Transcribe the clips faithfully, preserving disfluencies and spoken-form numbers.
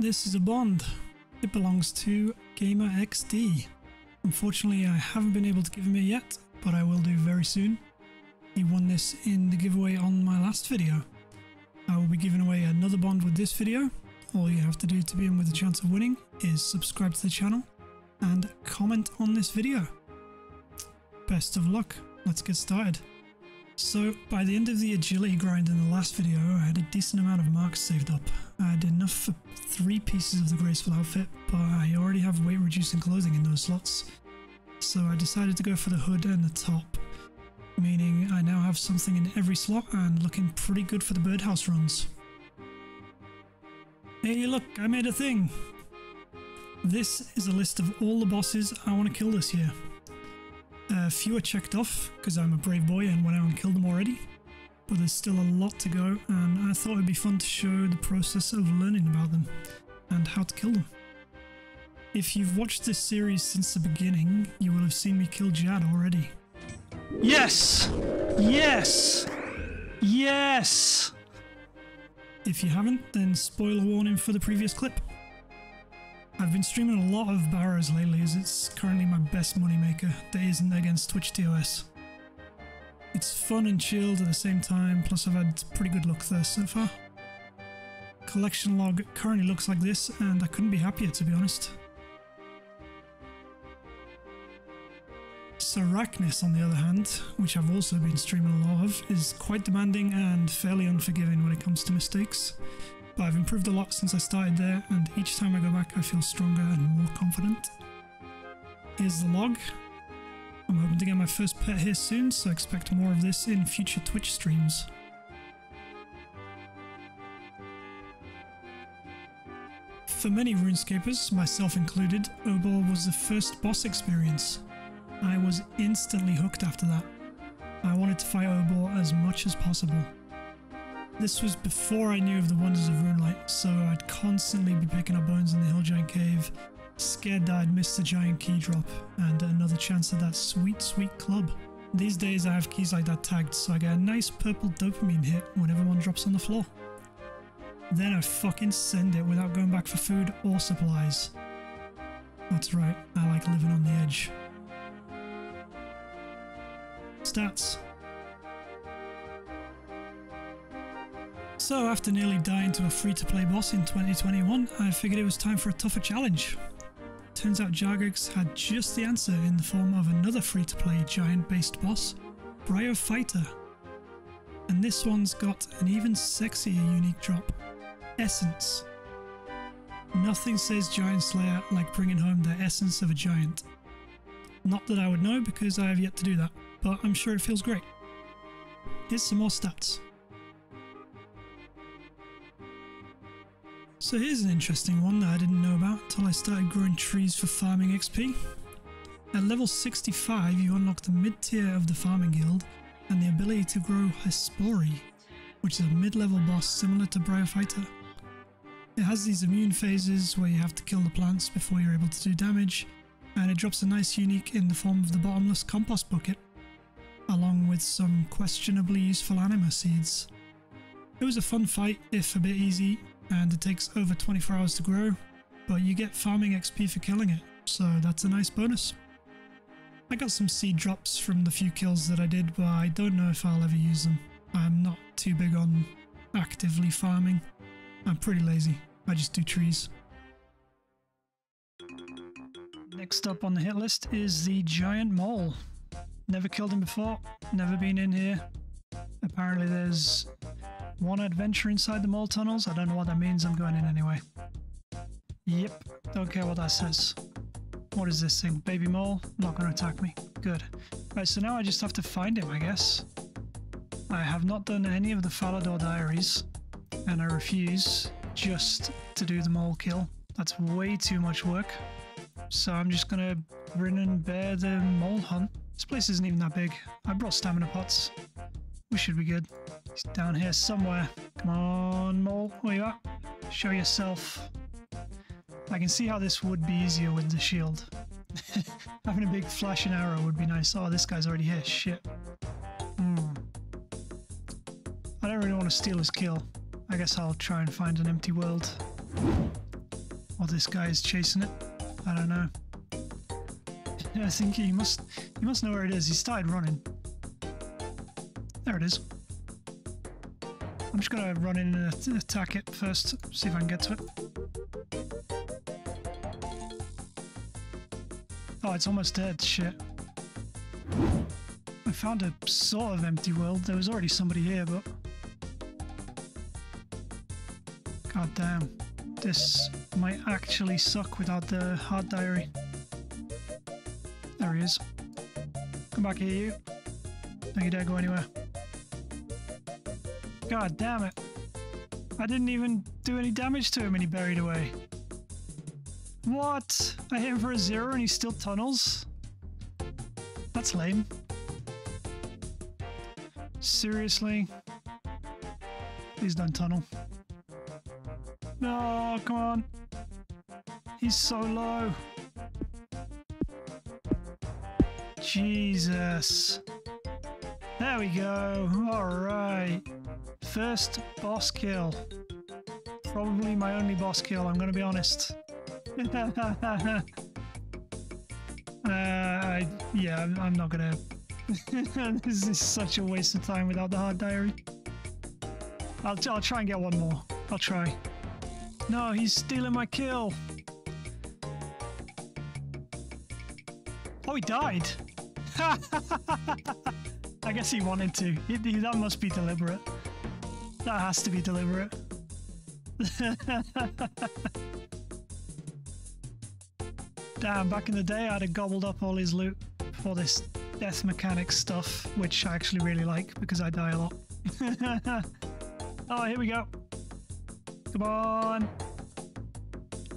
This is a bond. It belongs to GamerXD. Unfortunately, I haven't been able to give him it yet, but I will do very soon. He won this in the giveaway on my last video. I will be giving away another bond with this video. All you have to do to be in with a chance of winning is subscribe to the channel and comment on this video. Best of luck. Let's get started. So, by the end of the agility grind in the last video, I had a decent amount of marks saved up. I had enough for three pieces of the graceful outfit, but I already have weight reducing clothing in those slots. So I decided to go for the hood and the top, meaning I now have something in every slot and looking pretty good for the birdhouse runs. Hey look, I made a thing! This is a list of all the bosses I want to kill this year. A few are checked off, because I'm a brave boy and went out and killed them already. But there's still a lot to go, and I thought it'd be fun to show the process of learning about them, and how to kill them. If you've watched this series since the beginning, you will have seen me kill Jad already. Yes! Yes! Yes! If you haven't, then spoiler warning for the previous clip. I've been streaming a lot of Barrows lately, as it's currently my best moneymaker that isn't against Twitch T O S. It's fun and chilled at the same time, plus I've had pretty good luck there so far. Collection log currently looks like this, and I couldn't be happier to be honest. Arachnis, on the other hand, which I've also been streaming a lot of, is quite demanding and fairly unforgiving when it comes to mistakes. But I've improved a lot since I started there, and each time I go back I feel stronger and more confident. Here's the log. I'm hoping to get my first pet here soon, so expect more of this in future Twitch streams. For many Runescapers, myself included, Obor was the first boss experience. I was instantly hooked after that. I wanted to fight Obor as much as possible. This was before I knew of the wonders of Runelite, so I'd constantly be picking up bones in the hill giant cave, scared that I'd miss the giant key drop, and another chance at that sweet, sweet club. These days I have keys like that tagged, so I get a nice purple dopamine hit whenever one drops on the floor. Then I fucking send it without going back for food or supplies. That's right, I like living on the edge. Stats. So after nearly dying to a free-to-play boss in twenty twenty-one, I figured it was time for a tougher challenge. Turns out Jagex had just the answer in the form of another free-to-play giant-based boss, Bryophyta. And this one's got an even sexier unique drop, Essence. Nothing says Giant Slayer like bringing home the essence of a giant. Not that I would know, because I have yet to do that, but I'm sure it feels great. Here's some more stats. So here's an interesting one that I didn't know about until I started growing trees for farming X P. At level sixty-five you unlock the mid tier of the farming guild and the ability to grow Hespori, which is a mid-level boss similar to Bryophyta. It has these immune phases where you have to kill the plants before you're able to do damage, and it drops a nice unique in the form of the bottomless compost bucket, along with some questionably useful anima seeds. It was a fun fight, if a bit easy, and it takes over twenty-four hours to grow, but you get farming X P for killing it, so that's a nice bonus. I got some seed drops from the few kills that I did, but I don't know if I'll ever use them. I'm not too big on actively farming. I'm pretty lazy, I just do trees. Next up on the hit list is the giant mole. Never killed him before, never been in here. Apparently there's one adventure inside the mole tunnels. I don't know what that means, I'm going in anyway. Yep, don't care what that says. What is this thing? Baby mole? Not going to attack me. Good. Right, so now I just have to find him, I guess. I have not done any of the Falador diaries, and I refuse just to do the mole kill. That's way too much work. So I'm just gonna grin and bear the mole hunt. This place isn't even that big. I brought stamina pots. We should be good. He's down here somewhere. Come on, mole, where you at? Show yourself. I can see how this would be easier with the shield. Having a big flashing arrow would be nice. Oh, this guy's already here. Shit. Mm. I don't really want to steal his kill. I guess I'll try and find an empty world. While this guy is chasing it. I don't know. I think he must he must know where it is. He started running. There it is. I'm just gonna run in and attack it first, see if I can get to it. Oh, it's almost dead, shit. I found a sort of empty world. There was already somebody here, but... God damn. This might actually suck without the hard diary. There he is. Come back here, you. Don't you dare go anywhere. God damn it. I didn't even do any damage to him and he buried away. What? I hit him for a zero and he still tunnels? That's lame. Seriously? Please don't tunnel. No, come on. He's so low. Jesus. There we go. Alright. First boss kill. Probably my only boss kill, I'm gonna be honest. uh, I, yeah, I'm, I'm not gonna... This is such a waste of time without the hard diary. I'll, I'll try and get one more. I'll try. No, he's stealing my kill! Oh, he died! I guess he wanted to. He, he, that must be deliberate. That has to be deliberate. Damn, back in the day I'd have gobbled up all his loot for this death mechanic stuff, which I actually really like because I die a lot. Oh, here we go. Come on.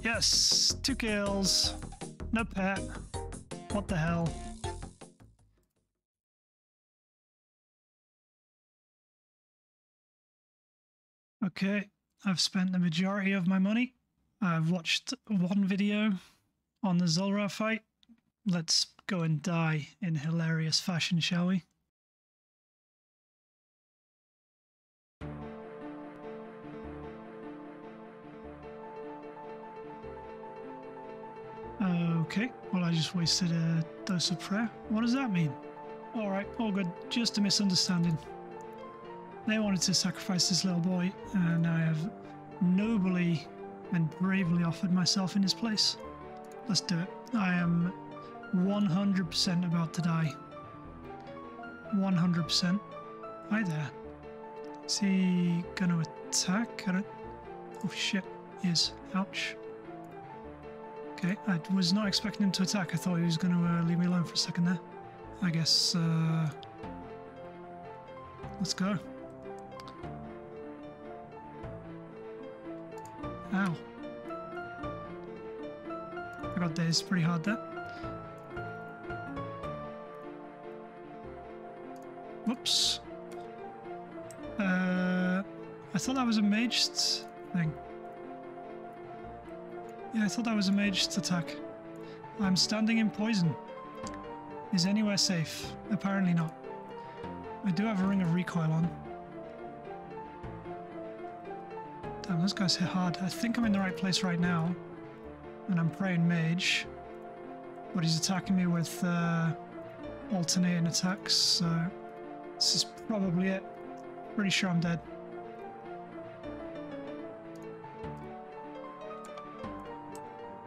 Yes, two kills. No pet. What the hell? Okay, I've spent the majority of my money. I've watched one video on the Zulrah fight. Let's go and die in hilarious fashion, shall we? Okay, well, I just wasted a dose of prayer. What does that mean? Alright, all good. Just a misunderstanding. They wanted to sacrifice this little boy, and I have nobly and bravely offered myself in his place. Let's do it. I am one hundred percent about to die. one hundred percent. Hi there. Is he gonna attack? I don't... Oh shit, he is. Ouch. Okay, I was not expecting him to attack. I thought he was going to uh, leave me alone for a second there. I guess, uh... let's go. Ow. I got dazed pretty hard there. Whoops. Uh... I thought that was a mage thing. Yeah, I thought that was a mage's attack. I'm standing in poison. Is anywhere safe? Apparently not. I do have a ring of recoil on. Damn, those guys hit hard. I think I'm in the right place right now. And I'm praying mage. But he's attacking me with uh, alternating attacks, so... This is probably it. Pretty sure I'm dead.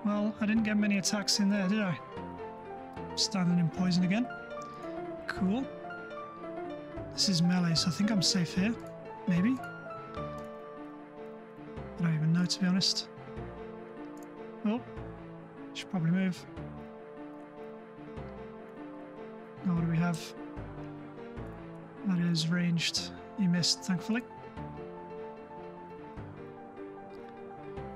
Well, I didn't get many attacks in there, did I? Standing in poison again. Cool. This is melee, so I think I'm safe here. Maybe. I don't even know, to be honest. Oh. Should probably move. Now what do we have? That is ranged. He missed, thankfully.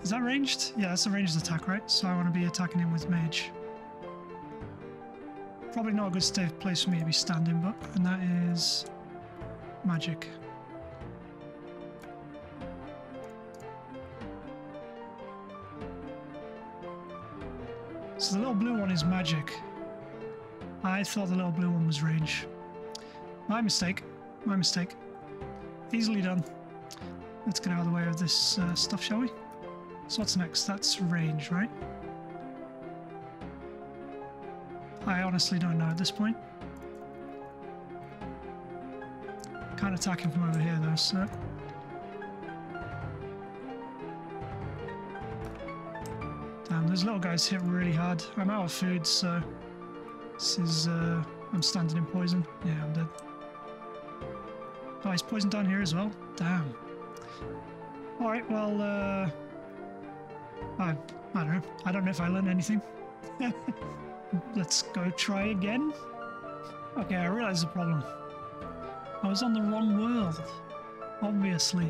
Is that ranged? Yeah, that's a ranged attack, right? So I want to be attacking him with mage. Probably not a good safe place for me to be standing, but... And that is... magic. So the little blue one is magic. I thought the little blue one was range. My mistake. My mistake. Easily done. Let's get out of the way of this uh, stuff, shall we? So what's next? That's range, right? I honestly don't know at this point. Can't attack him from over here though, so... Damn, those little guys hit really hard. I'm out of food, so... This is, uh... I'm standing in poison. Yeah, I'm dead. Oh, he's poisoned down here as well? Damn. Alright, well, uh... I, I don't know. I don't know if I learned anything. Let's go try again. Okay, I realize the problem. I was on the wrong world. Obviously.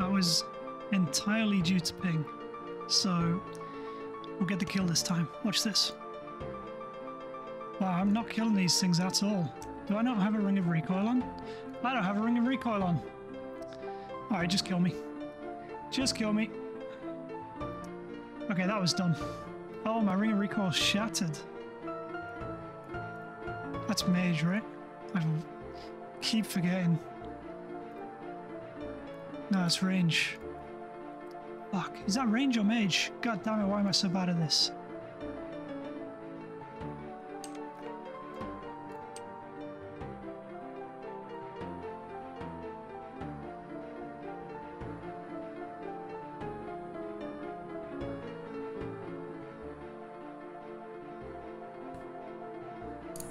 That was entirely due to ping. So, we'll get the kill this time. Watch this. Wow, I'm not killing these things at all. Do I not have a ring of recoil on? I don't have a ring of recoil on. Alright, just kill me. Just kill me. Okay, that was done. Oh, my ring of recoil shattered. That's mage, right? I keep forgetting. No, it's range. Fuck. Is that range or mage? God damn it, why am I so bad at this?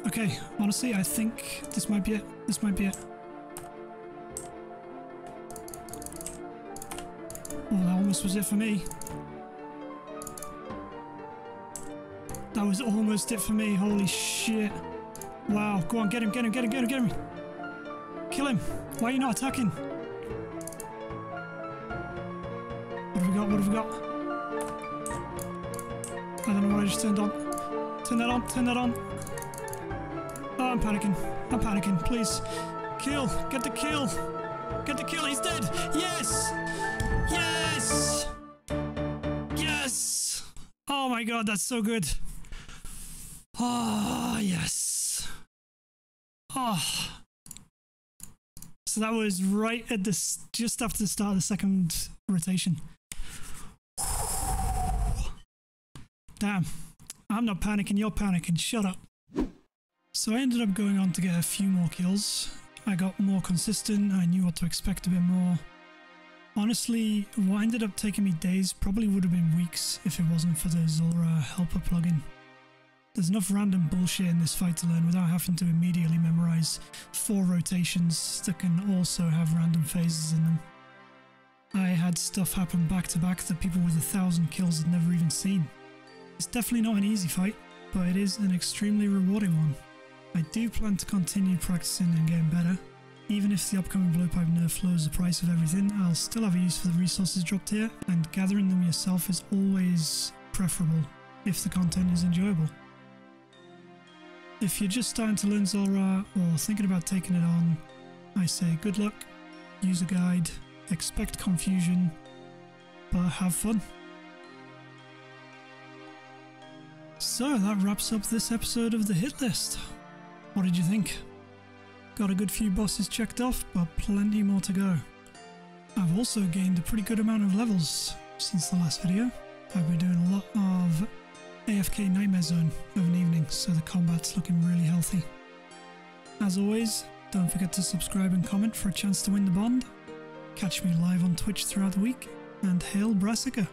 Okay, honestly, I think this might be it. This might be it. Well, that almost was it for me. That was almost it for me. Holy shit. Wow, go on, get him, get him, get him, get him, get him. Kill him. Why are you not attacking? What have we got? What have we got? I don't know what I just turned on. Turn that on, turn that on. Oh, I'm panicking. I'm panicking. Please. Kill. Get the kill. Get the kill. He's dead. Yes. Yes. Yes. Oh my god, that's so good. Oh, yes. Oh. So that was right at this, just after the start of the second rotation. Damn. I'm not panicking. You're panicking. Shut up. So I ended up going on to get a few more kills. I got more consistent, I knew what to expect a bit more. Honestly, what ended up taking me days probably would have been weeks if it wasn't for the Zulrah helper plugin. There's enough random bullshit in this fight to learn without having to immediately memorize four rotations that can also have random phases in them. I had stuff happen back to back that people with a thousand kills had never even seen. It's definitely not an easy fight, but it is an extremely rewarding one. I do plan to continue practicing and getting better. Even if the upcoming blowpipe nerf lowers the price of everything, I'll still have a use for the resources dropped here, and gathering them yourself is always preferable, if the content is enjoyable. If you're just starting to learn Zulrah, or thinking about taking it on, I say good luck, use a guide, expect confusion, but have fun. So that wraps up this episode of the Hit List. What did you think? Got a good few bosses checked off, but plenty more to go. I've also gained a pretty good amount of levels since the last video. I've been doing a lot of A F K Nightmare Zone of an evening, so the combat's looking really healthy. As always, don't forget to subscribe and comment for a chance to win the bond. Catch me live on Twitch throughout the week, and hail Brassica!